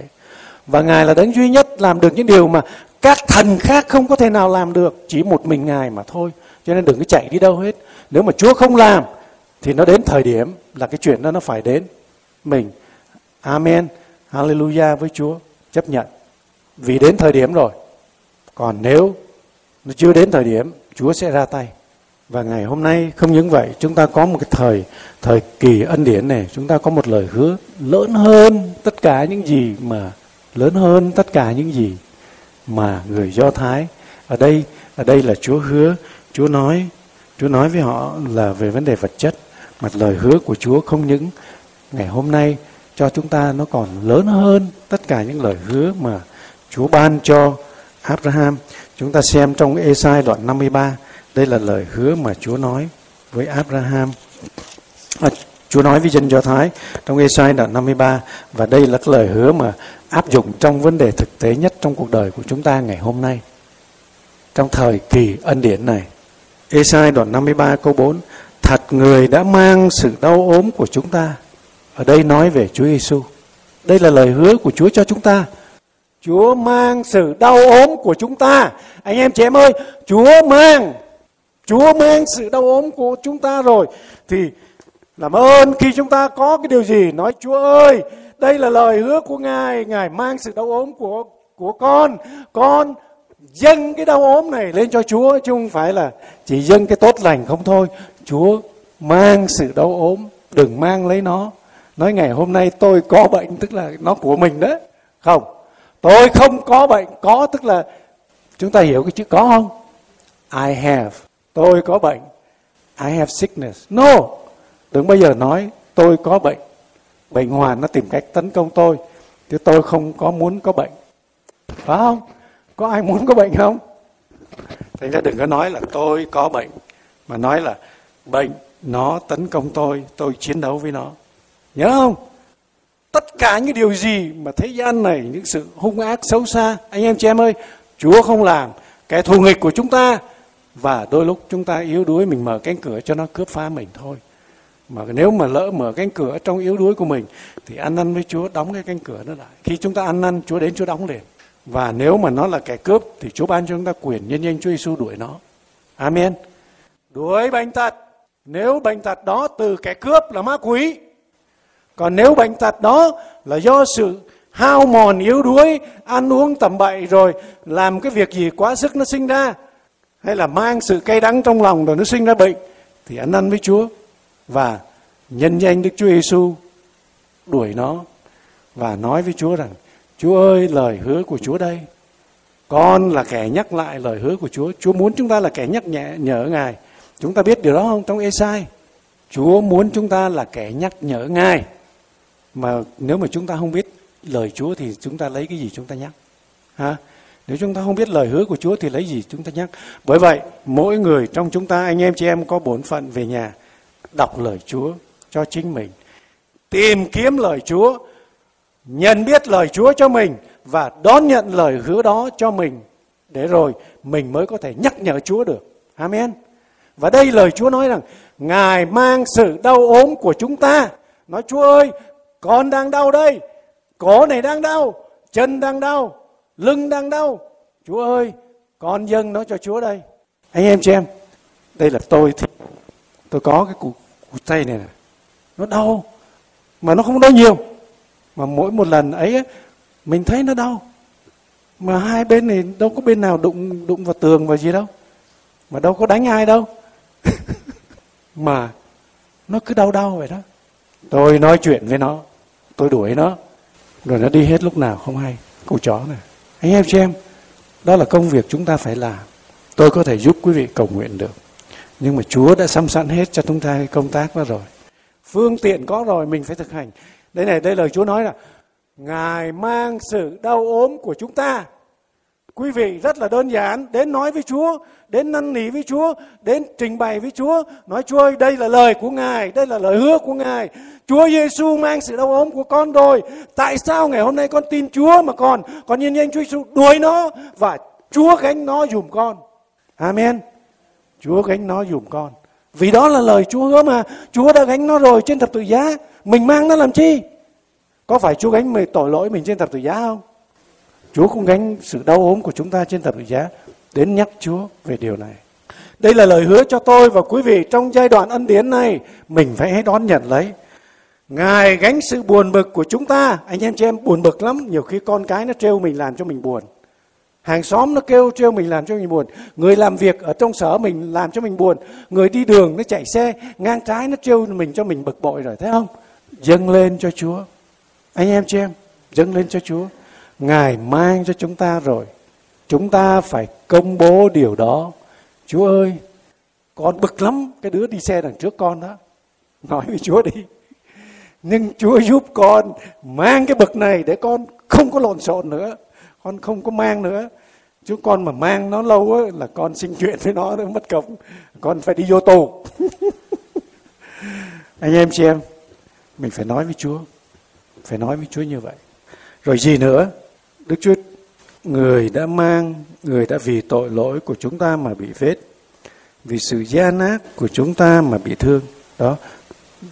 Và Ngài là đấng duy nhất làm được những điều mà các thần khác không có thể nào làm được. Chỉ một mình Ngài mà thôi. Cho nên đừng có chạy đi đâu hết. Nếu mà Chúa không làm thì nó đến thời điểm là cái chuyện đó nó phải đến. Mình amen, hallelujah với Chúa, chấp nhận. Vì đến thời điểm rồi. Còn nếu nó chưa đến thời điểm, Chúa sẽ ra tay. Và ngày hôm nay không những vậy, chúng ta có một cái thời thời kỳ ân điển này, chúng ta có một lời hứa lớn hơn tất cả những gì mà lớn hơn tất cả những gì mà người Do Thái ở đây ở đây là Chúa hứa, Chúa nói, Chúa nói với họ là về vấn đề vật chất, mà lời hứa của Chúa không những ngày hôm nay cho chúng ta, nó còn lớn hơn tất cả những lời hứa mà Chúa ban cho Abraham. Chúng ta xem trong Ê-sai đoạn năm mươi ba, đây là lời hứa mà Chúa nói với Abraham. À, Chúa nói với dân Do Thái trong Ê-sai đoạn năm mươi ba, và đây là lời hứa mà áp dụng trong vấn đề thực tế nhất trong cuộc đời của chúng ta ngày hôm nay. Trong thời kỳ ân điển này, Ê-sai đoạn năm mươi ba câu bốn, thật người đã mang sự đau ốm của chúng ta. Ở đây nói về Chúa Giê-xu. Đây là lời hứa của Chúa cho chúng ta. Chúa mang sự đau ốm của chúng ta. Anh em chị em ơi, Chúa mang, Chúa mang sự đau ốm của chúng ta rồi. Thì làm ơn khi chúng ta có cái điều gì, nói Chúa ơi, đây là lời hứa của Ngài, Ngài mang sự đau ốm của, của con. Con dâng cái đau ốm này lên cho Chúa, chứ không phải là chỉ dâng cái tốt lành không thôi. Chúa mang sự đau ốm, đừng mang lấy nó. Nói ngày hôm nay tôi có bệnh, tức là nó của mình đó. Không. Tôi không có bệnh, có tức là chúng ta hiểu cái chữ có không? I have, tôi có bệnh. I have sickness. No, đừng bao giờ nói tôi có bệnh. Bệnh hoàn nó tìm cách tấn công tôi, chứ tôi không có muốn có bệnh. Phải không? Có ai muốn có bệnh không? Thành ra đừng có nói là tôi có bệnh, mà nói là bệnh nó tấn công tôi, tôi chiến đấu với nó. Nhớ không? Tất cả những điều gì mà thế gian này, những sự hung ác xấu xa, anh em chị em ơi, Chúa không làm. Kẻ thù nghịch của chúng ta, và đôi lúc chúng ta yếu đuối, mình mở cánh cửa cho nó cướp phá mình thôi. Mà nếu mà lỡ mở cánh cửa trong yếu đuối của mình, thì ăn năn với Chúa, đóng cái cánh cửa nó lại. Khi chúng ta ăn năn, Chúa đến Chúa đóng liền. Và nếu mà nó là kẻ cướp, thì Chúa ban cho chúng ta quyền nhân danh Chúa Giê-xu đuổi nó. Amen. Đuổi bệnh tật. Nếu bệnh tật đó từ kẻ cướp là ma quỷ. Còn nếu bệnh tật đó là do sự hao mòn yếu đuối, ăn uống tầm bậy rồi làm cái việc gì quá sức nó sinh ra, hay là mang sự cay đắng trong lòng rồi nó sinh ra bệnh, thì ăn năn với Chúa và nhân danh Đức Chúa Giê-xu đuổi nó, và nói với Chúa rằng Chúa ơi, lời hứa của Chúa đây, Con là kẻ nhắc lại lời hứa của Chúa. Chúa muốn chúng ta là kẻ nhắc nhẹ, nhở Ngài. Chúng ta biết điều đó không? Trong Ê-sai, Chúa muốn chúng ta là kẻ nhắc nhở Ngài. Mà nếu mà chúng ta không biết lời Chúa thì chúng ta lấy cái gì chúng ta nhắc? Ha? Nếu chúng ta không biết lời hứa của Chúa thì lấy gì chúng ta nhắc? Bởi vậy, mỗi người trong chúng ta, anh em chị em có bổn phận về nhà, đọc lời Chúa cho chính mình, tìm kiếm lời Chúa, nhận biết lời Chúa cho mình và đón nhận lời hứa đó cho mình, để rồi mình mới có thể nhắc nhở Chúa được. Amen. Và đây lời Chúa nói rằng Ngài mang sự đau ốm của chúng ta. Nói Chúa ơi, con đang đau đây, cổ này đang đau, chân đang đau, lưng đang đau. Chúa ơi, con dâng nó cho Chúa đây. Anh em chị em, đây là tôi thì tôi có cái cụ, cụ tay này, này nó đau, mà nó không đau nhiều, mà mỗi một lần ấy, ấy mình thấy nó đau, mà hai bên này đâu có bên nào đụng đụng vào tường và gì đâu, mà đâu có đánh ai đâu. Mà nó cứ đau đau vậy đó. Tôi nói chuyện với nó, tôi đuổi nó, rồi nó đi hết lúc nào không hay. Cụ chó này. Anh em chị em, đó là công việc chúng ta phải làm. Tôi có thể giúp quý vị cầu nguyện được, nhưng mà Chúa đã sắm sẵn hết cho chúng ta cái công tác đó rồi. Phương tiện có rồi, mình phải thực hành. Đây này, đây lời Chúa nói là Ngài mang sự đau ốm của chúng ta. Quý vị rất là đơn giản, đến nói với Chúa, đến năn nỉ với Chúa, đến trình bày với Chúa, nói Chúa ơi, đây là lời của Ngài, đây là lời hứa của Ngài. Chúa Giêsu mang sự đau ốm của con rồi. Tại sao ngày hôm nay con tin Chúa mà còn con nhìn nhanh Chúa Giêsu đuổi nó và Chúa gánh nó giùm con. Amen. Chúa gánh nó giùm con. Vì đó là lời Chúa hứa mà, Chúa đã gánh nó rồi trên thập tự giá, mình mang nó làm chi? Có phải Chúa gánh mình tội lỗi mình trên thập tự giá không? Chúa cũng gánh sự đau ốm của chúng ta trên thập tự giá. Đến nhắc Chúa về điều này. Đây là lời hứa cho tôi và quý vị trong giai đoạn ân điển này, mình phải hãy đón nhận lấy. Ngài gánh sự buồn bực của chúng ta. Anh em chị em buồn bực lắm, nhiều khi con cái nó trêu mình làm cho mình buồn. Hàng xóm nó kêu trêu mình làm cho mình buồn. Người làm việc ở trong sở mình làm cho mình buồn. Người đi đường nó chạy xe ngang trái nó trêu mình cho mình bực bội rồi, thấy không? Dâng lên cho Chúa. Anh em chị em, dâng lên cho Chúa. Ngài mang cho chúng ta rồi. Chúng ta phải công bố điều đó. Chúa ơi, con bực lắm, cái đứa đi xe đằng trước con đó. Nói với Chúa đi. Nhưng Chúa giúp con mang cái bực này để con không có lộn xộn nữa. Con không có mang nữa. Chứ con mà mang nó lâu á, là con sinh chuyện với nó nó mất công. Con phải đi vô tù. Anh em chị em, mình phải nói với Chúa. Phải nói với Chúa như vậy. Rồi gì nữa? Đức Chúa, người đã mang, người đã vì tội lỗi của chúng ta mà bị vết, vì sự gian ác của chúng ta mà bị thương. Đó,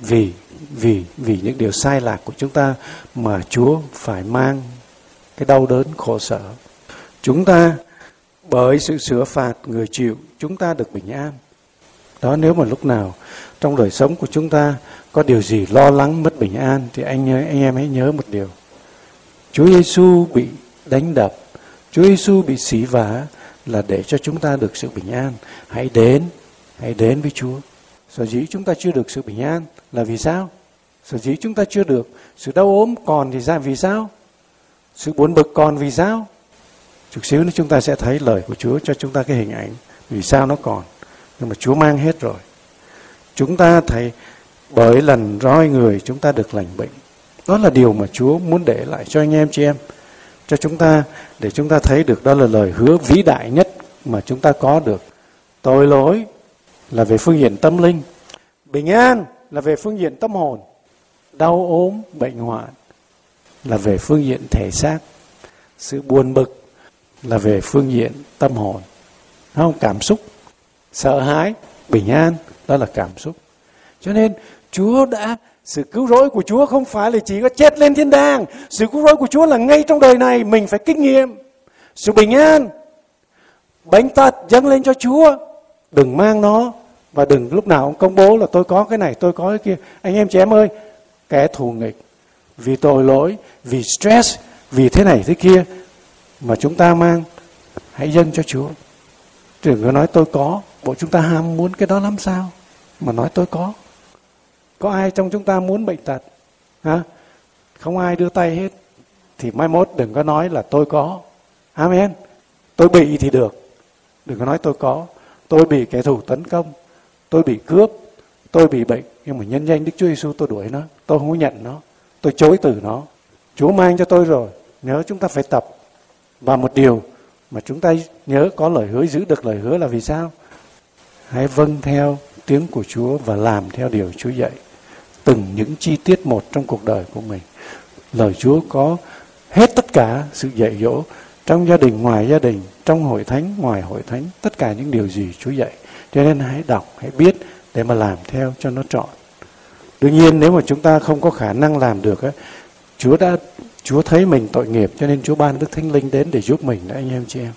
vì, vì, vì những điều sai lạc của chúng ta mà Chúa phải mang cái đau đớn khổ sở. Chúng ta, bởi sự sửa phạt người chịu, chúng ta được bình an. Đó, nếu mà lúc nào trong đời sống của chúng ta có điều gì lo lắng mất bình an, thì anh, anh em hãy nhớ một điều. Chúa Giêsu bị đánh đập, Chúa Giêsu bị xỉ vả là để cho chúng ta được sự bình an. Hãy đến, hãy đến với Chúa. Sở dĩ chúng ta chưa được sự bình an là vì sao? Sở dĩ chúng ta chưa được sự đau ốm còn thì ra vì sao? Sự buồn bực còn vì sao? Chút xíu nữa chúng ta sẽ thấy lời của Chúa cho chúng ta cái hình ảnh vì sao nó còn. Nhưng mà Chúa mang hết rồi. Chúng ta thấy bởi lần roi người chúng ta được lành bệnh. Đó là điều mà Chúa muốn để lại cho anh em chị em, cho chúng ta, để chúng ta thấy được đó là lời hứa vĩ đại nhất mà chúng ta có được. Tội lỗi là về phương diện tâm linh, bình an là về phương diện tâm hồn, đau ốm, bệnh hoạn là về phương diện thể xác, sự buồn bực là về phương diện tâm hồn, không? Cảm xúc, sợ hãi, bình an, đó là cảm xúc. Cho nên Chúa đã... Sự cứu rỗi của Chúa không phải là chỉ có chết lên thiên đàng. Sự cứu rỗi của Chúa là ngay trong đời này mình phải kinh nghiệm. Sự bình an, bệnh tật dâng lên cho Chúa. Đừng mang nó và đừng lúc nào cũng công bố là tôi có cái này, tôi có cái kia. Anh em chị em ơi, kẻ thù nghịch vì tội lỗi, vì stress, vì thế này thế kia mà chúng ta mang, hãy dâng cho Chúa. Đừng có nói tôi có, bộ chúng ta ham muốn cái đó lắm sao mà nói tôi có. Có ai trong chúng ta muốn bệnh tật? Hả? Không ai đưa tay hết. Thì mai mốt đừng có nói là tôi có. Amen. Tôi bị thì được, đừng có nói tôi có. Tôi bị kẻ thù tấn công, tôi bị cướp, tôi bị bệnh, nhưng mà nhân danh Đức Chúa Giêsu tôi đuổi nó, tôi không nhận nó, tôi chối từ nó. Chúa mang cho tôi rồi, nhớ chúng ta phải tập. Và một điều mà chúng ta nhớ có lời hứa, giữ được lời hứa là vì sao? Hãy vâng theo tiếng của Chúa và làm theo điều Chúa dạy. Từng những chi tiết một trong cuộc đời của mình. Lời Chúa có hết tất cả sự dạy dỗ trong gia đình, ngoài gia đình, trong hội thánh, ngoài hội thánh, tất cả những điều gì Chúa dạy. Cho nên hãy đọc, hãy biết để mà làm theo cho nó trọn. Đương nhiên nếu mà chúng ta không có khả năng làm được, Chúa đã Chúa thấy mình tội nghiệp cho nên Chúa ban Đức Thánh Linh đến để giúp mình đấy anh em chị em.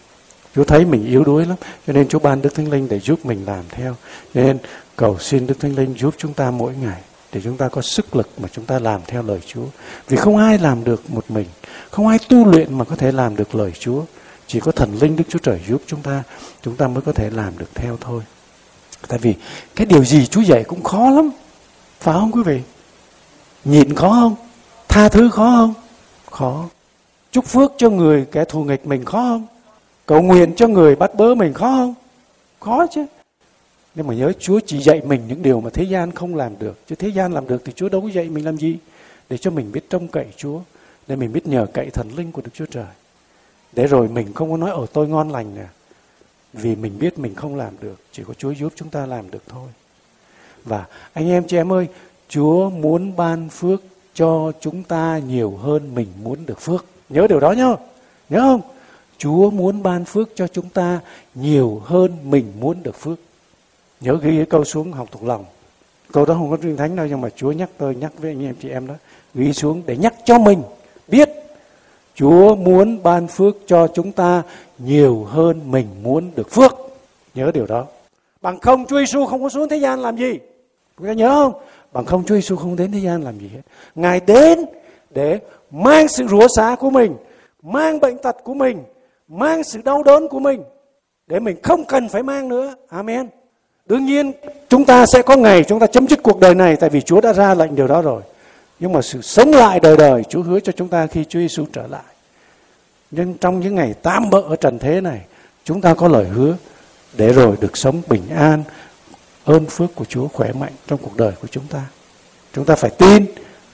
Chúa thấy mình yếu đuối lắm cho nên Chúa ban Đức Thánh Linh để giúp mình làm theo. Cho nên cầu xin Đức Thánh Linh giúp chúng ta mỗi ngày để chúng ta có sức lực mà chúng ta làm theo lời Chúa. Vì không ai làm được một mình, không ai tu luyện mà có thể làm được lời Chúa. Chỉ có Thần Linh Đức Chúa Trời giúp chúng ta, chúng ta mới có thể làm được theo thôi. Tại vì cái điều gì Chúa dạy cũng khó lắm, phải không quý vị? Nhịn khó không? Tha thứ khó không? Khó. Chúc phước cho người kẻ thù nghịch mình khó không? Cầu nguyện cho người bắt bớ mình khó không? Khó chứ. Nhưng mà nhớ Chúa chỉ dạy mình những điều mà thế gian không làm được. Chứ thế gian làm được thì Chúa đâu có dạy mình làm gì. Để cho mình biết trông cậy Chúa, để mình biết nhờ cậy Thần Linh của Đức Chúa Trời. Để rồi mình không có nói ở tôi ngon lành nè. Vì mình biết mình không làm được, chỉ có Chúa giúp chúng ta làm được thôi. Và anh em chị em ơi, Chúa muốn ban phước cho chúng ta nhiều hơn mình muốn được phước. Nhớ điều đó nhá. Nhớ không? Chúa muốn ban phước cho chúng ta nhiều hơn mình muốn được phước. Nhớ ghi cái câu xuống học thuộc lòng. Câu đó không có Kinh Thánh đâu, nhưng mà Chúa nhắc tôi, nhắc với anh em chị em đó. Ghi xuống để nhắc cho mình biết. Chúa muốn ban phước cho chúng ta nhiều hơn mình muốn được phước. Nhớ điều đó. Bằng không Chúa Giêsu không có xuống thế gian làm gì. Chúng ta nhớ không? Bằng không Chúa Giêsu không đến thế gian làm gì hết. Ngài đến để mang sự rủa xả của mình, mang bệnh tật của mình, mang sự đau đớn của mình, để mình không cần phải mang nữa. Amen. Đương nhiên chúng ta sẽ có ngày chúng ta chấm dứt cuộc đời này, tại vì Chúa đã ra lệnh điều đó rồi. Nhưng mà sự sống lại đời đời Chúa hứa cho chúng ta khi Chúa Giêsu trở lại. Nhưng trong những ngày tạm bợ ở trần thế này, chúng ta có lời hứa để rồi được sống bình an, ơn phước của Chúa khỏe mạnh trong cuộc đời của chúng ta. Chúng ta phải tin,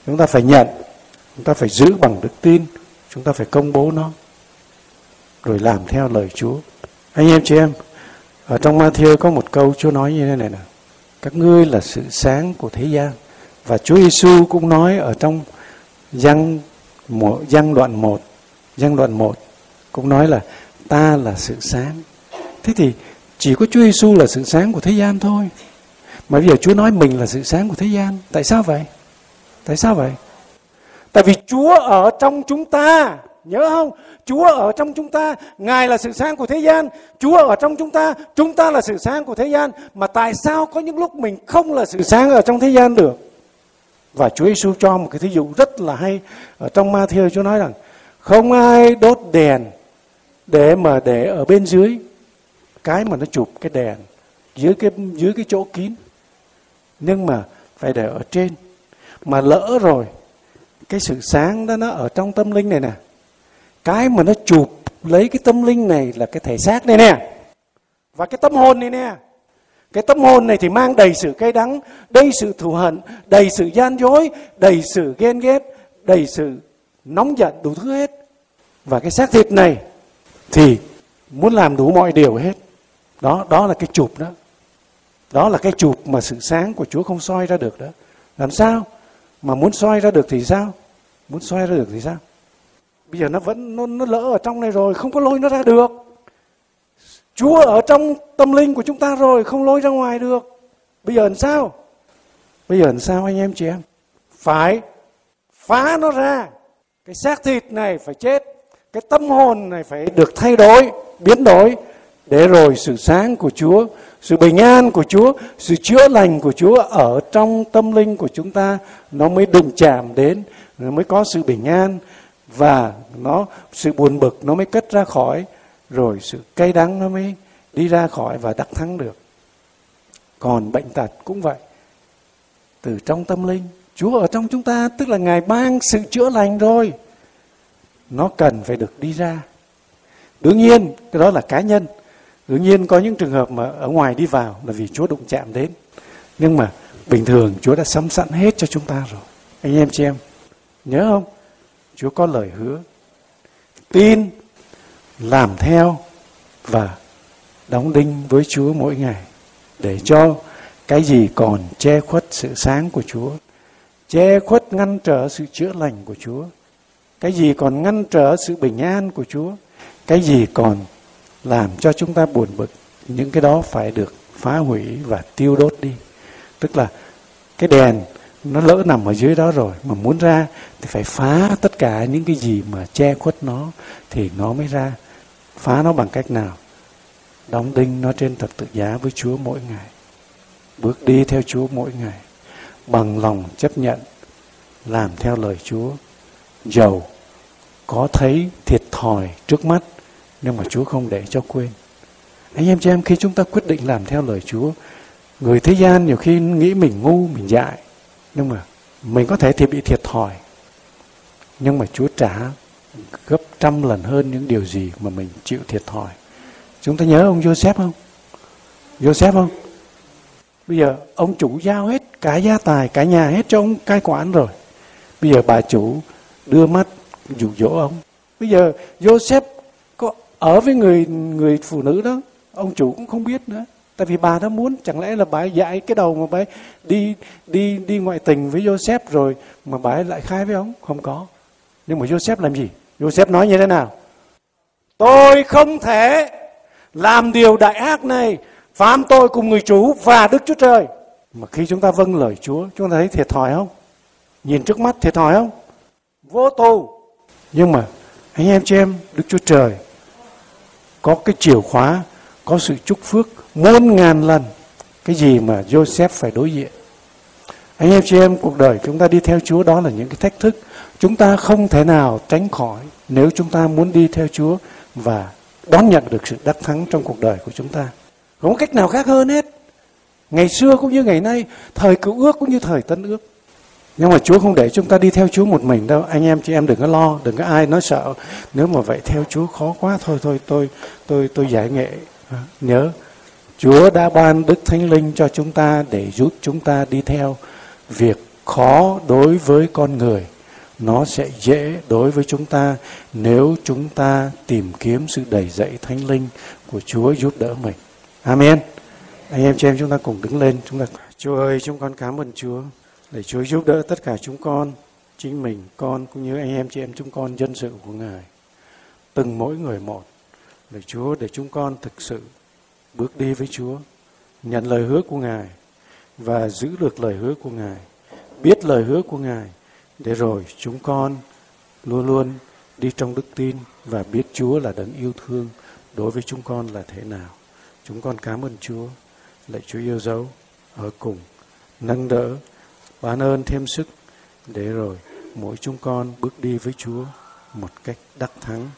chúng ta phải nhận, chúng ta phải giữ bằng đức tin, chúng ta phải công bố nó, rồi làm theo lời Chúa. Anh em chị em, ở trong Ma-thi-ơ có một câu Chúa nói như thế này nè: các ngươi là sự sáng của thế gian. Và Chúa Giêsu cũng nói ở trong Giăng đoạn một, Giăng đoạn một cũng nói là ta là sự sáng. Thế thì chỉ có Chúa Giêsu là sự sáng của thế gian thôi. Mà bây giờ Chúa nói mình là sự sáng của thế gian. Tại sao vậy? Tại sao vậy? Tại vì Chúa ở trong chúng ta. Nhớ không? Chúa ở trong chúng ta. Ngài là sự sáng của thế gian. Chúa ở trong chúng ta. Chúng ta là sự sáng của thế gian. Mà tại sao có những lúc mình không là sự sáng ở trong thế gian được? Và Chúa Giêsu cho một cái thí dụ rất là hay. Ở trong Ma-thi-ơ Chúa nói rằng không ai đốt đèn để mà để ở bên dưới. Cái mà nó chụp cái đèn dưới cái, dưới cái chỗ kín. Nhưng mà phải để ở trên. Mà lỡ rồi, cái sự sáng đó nó ở trong tâm linh này nè. Cái mà nó chụp lấy cái tâm linh này là cái thể xác này nè. Và cái tâm hồn này nè. Cái tâm hồn này thì mang đầy sự cay đắng, đầy sự thù hận, đầy sự gian dối, đầy sự ghen ghét, đầy sự nóng giận, đủ thứ hết. Và cái xác thịt này thì muốn làm đủ mọi điều hết. Đó, đó là cái chụp đó. Đó là cái chụp mà sự sáng của Chúa không soi ra được đó. Làm sao? Mà muốn soi ra được thì sao? Muốn soi ra được thì sao? Bây giờ nó vẫn nó, nó lỡ ở trong này rồi, không có lôi nó ra được. Chúa ở trong tâm linh của chúng ta rồi, không lôi ra ngoài được. Bây giờ làm sao? Bây giờ làm sao anh em chị em? Phải phá nó ra. Cái xác thịt này phải chết. Cái tâm hồn này phải được thay đổi, biến đổi. Để rồi sự sáng của Chúa, sự bình an của Chúa, sự chữa lành của Chúa ở trong tâm linh của chúng ta, nó mới đụng chạm đến, nó mới có sự bình an. Và nó sự buồn bực nó mới cất ra khỏi, rồi sự cay đắng nó mới đi ra khỏi và đắc thắng được. Còn bệnh tật cũng vậy. Từ trong tâm linh, Chúa ở trong chúng ta, tức là Ngài ban sự chữa lành rồi. Nó cần phải được đi ra. Đương nhiên, cái đó là cá nhân. Đương nhiên có những trường hợp mà ở ngoài đi vào là vì Chúa đụng chạm đến. Nhưng mà bình thường Chúa đã sắm sẵn hết cho chúng ta rồi. Anh em chị em, nhớ không? Chúa có lời hứa. Tin, làm theo và đóng đinh với Chúa mỗi ngày. Để cho cái gì còn che khuất sự sáng của Chúa, che khuất ngăn trở sự chữa lành của Chúa, cái gì còn ngăn trở sự bình an của Chúa, cái gì còn làm cho chúng ta buồn bực, những cái đó phải được phá hủy và tiêu đốt đi. Tức là cái đèn nó lỡ nằm ở dưới đó rồi, mà muốn ra thì phải phá tất cả những cái gì mà che khuất nó, thì nó mới ra. Phá nó bằng cách nào? Đóng đinh nó trên thập tự giá với Chúa mỗi ngày. Bước đi theo Chúa mỗi ngày. Bằng lòng chấp nhận, làm theo lời Chúa. Dầu có thấy thiệt thòi trước mắt, nhưng mà Chúa không để cho quên. Anh em chị em, khi chúng ta quyết định làm theo lời Chúa, người thế gian nhiều khi nghĩ mình ngu, mình dại. Nhưng mà mình có thể thì bị thiệt thòi. Nhưng mà Chúa trả gấp trăm lần hơn những điều gì mà mình chịu thiệt thòi. Chúng ta nhớ ông Joseph không? Joseph không? Bây giờ ông chủ giao hết cả gia tài, cả nhà hết cho ông cai quản rồi. Bây giờ bà chủ đưa mắt dụ dỗ ông. Bây giờ Joseph có ở với người người phụ nữ đó, ông chủ cũng không biết nữa. Tại vì bà đã muốn, chẳng lẽ là bà ấy dạy cái đầu mà bà ấy đi, đi, đi ngoại tình với Joseph rồi mà bà ấy lại khai với ông? Không có. Nhưng mà Joseph làm gì? Joseph nói như thế nào? Tôi không thể làm điều đại ác này, phạm tội cùng người chủ và Đức Chúa Trời. Mà khi chúng ta vâng lời Chúa, chúng ta thấy thiệt thòi không? Nhìn trước mắt thiệt thòi không? Vô tù. Nhưng mà anh em chị em, Đức Chúa Trời có cái chìa khóa, có sự chúc phước muôn ngàn lần cái gì mà Joseph phải đối diện. Anh em chị em, cuộc đời chúng ta đi theo Chúa đó là những cái thách thức chúng ta không thể nào tránh khỏi nếu chúng ta muốn đi theo Chúa và đón nhận được sự đắc thắng trong cuộc đời của chúng ta. Không có cách nào khác hơn hết. Ngày xưa cũng như ngày nay, thời Cựu Ước cũng như thời Tân Ước. Nhưng mà Chúa không để chúng ta đi theo Chúa một mình đâu. Anh em chị em đừng có lo, đừng có ai nói sợ. Nếu mà vậy theo Chúa khó quá, thôi thôi tôi tôi tôi giải nghệ. Nhớ, Chúa đã ban Đức Thánh Linh cho chúng ta để giúp chúng ta đi theo. Việc khó đối với con người, nó sẽ dễ đối với chúng ta nếu chúng ta tìm kiếm sự đầy dẫy Thánh Linh của Chúa giúp đỡ mình. Amen. Anh em chị em, chúng ta cùng đứng lên. Chúng ta... Chúa ơi, chúng con cảm ơn Chúa. Để Chúa giúp đỡ tất cả chúng con, chính mình, con cũng như anh em chị em chúng con, dân sự của Ngài. Từng mỗi người một. Để Chúa, để chúng con thực sự bước đi với Chúa, nhận lời hứa của Ngài và giữ được lời hứa của Ngài, biết lời hứa của Ngài, để rồi chúng con luôn luôn đi trong đức tin và biết Chúa là đấng yêu thương đối với chúng con là thế nào. Chúng con cảm ơn Chúa. Lạy Chúa yêu dấu, ở cùng, nâng đỡ, ban ơn thêm sức, để rồi mỗi chúng con bước đi với Chúa một cách đắc thắng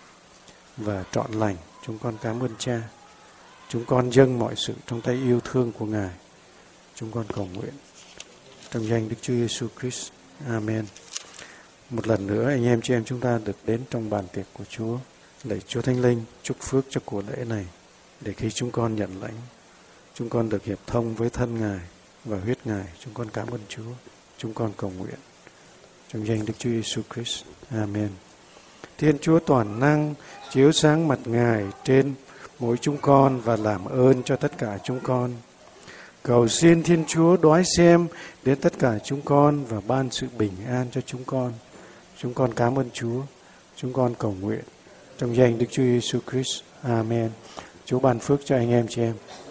và trọn lành. Chúng con cảm ơn Cha. Chúng con dâng mọi sự trong tay yêu thương của Ngài. Chúng con cầu nguyện trong danh Đức Chúa Giêsu Christ. Amen. Một lần nữa anh em chị em chúng ta được đến trong bàn tiệc của Chúa. Lạy Chúa Thánh Linh chúc phước cho của lễ này, để khi chúng con nhận lãnh, chúng con được hiệp thông với thân Ngài và huyết Ngài. Chúng con cảm ơn Chúa. Chúng con cầu nguyện trong danh Đức Chúa Giêsu Christ. Amen. Thiên Chúa toàn năng chiếu sáng mặt Ngài trên mỗi chúng con và làm ơn cho tất cả chúng con. Cầu xin Thiên Chúa đoái xem đến tất cả chúng con và ban sự bình an cho chúng con. Chúng con cảm ơn Chúa. Chúng con cầu nguyện trong danh Đức Chúa Giêsu Christ. Amen. Chúa ban phước cho anh em chị em.